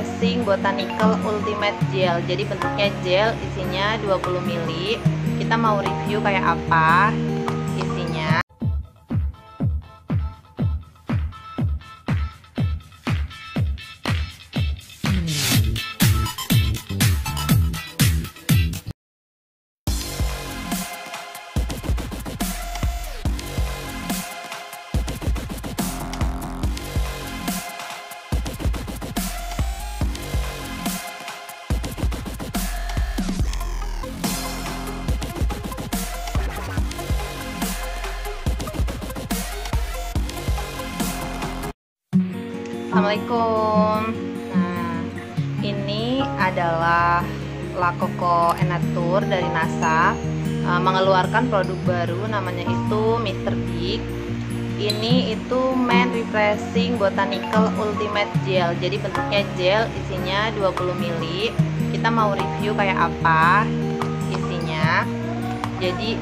Pressing Botanical Ultimate Gel. Jadi bentuknya gel, isinya 20 ml. Kita mau review kayak apa isinya. Assalamualaikum. Nah, ini adalah Lacoco Anature dari NASA, mengeluarkan produk baru namanya itu MR. BIG. Ini itu Men Refreshing Botanical Ultimate Gel. Jadi bentuknya gel, isinya 20 ml. Kita mau review kayak apa isinya. Jadi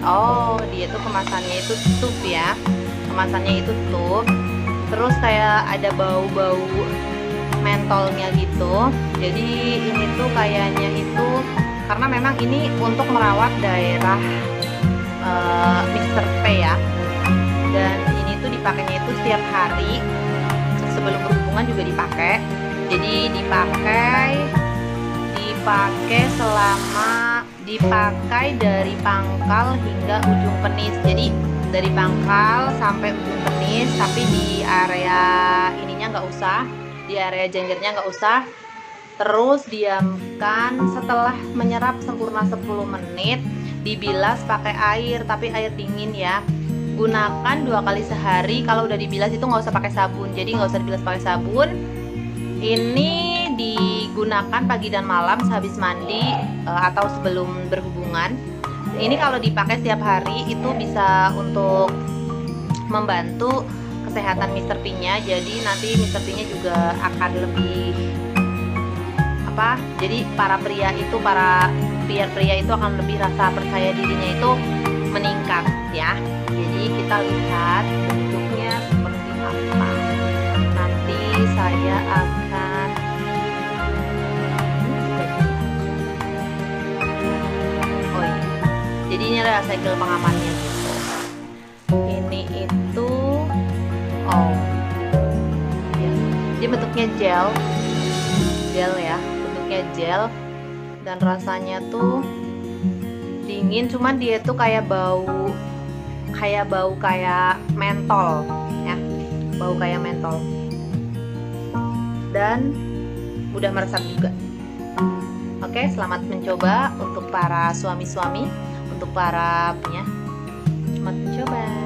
dia tuh kemasannya itu tube ya. Kemasannya itu tube. Terus kayak ada bau-bau mentolnya gitu. Jadi ini tuh kayaknya itu karena memang ini untuk merawat daerah Mr. P ya. Dan ini tuh dipakainya itu setiap hari, sebelum berhubungan juga dipakai. Jadi dipakai selama dipakai dari pangkal hingga ujung penis. Jadi dari pangkal sampai ujung penis, tapi di area ininya nggak usah, di area jenjernya nggak usah. Terus diamkan. Setelah menyerap sempurna 10 menit, dibilas pakai air, tapi air dingin ya. Gunakan 2 kali sehari. Kalau udah dibilas itu nggak usah pakai sabun, jadi nggak usah dibilas pakai sabun. Ini digunakan pagi dan malam sehabis mandi atau sebelum berhubungan. Ini kalau dipakai setiap hari itu bisa untuk membantu kesehatan Mr. P-nya. Jadi nanti Mr. P-nya juga akan lebih apa? Jadi para pria itu akan lebih rasa percaya dirinya itu meningkat ya. Jadi kita lihat bentuknya seperti apa. Nanti saya akan ini ada segel pengamannya gitu. Ini itu ya. Jadi bentuknya gel ya, bentuknya gel, dan rasanya tuh dingin, cuman dia tuh kayak mentol ya, bau kayak mentol, dan mudah meresap juga. Oke, selamat mencoba untuk para suami-suami, untuk para punya. Selamat mencoba.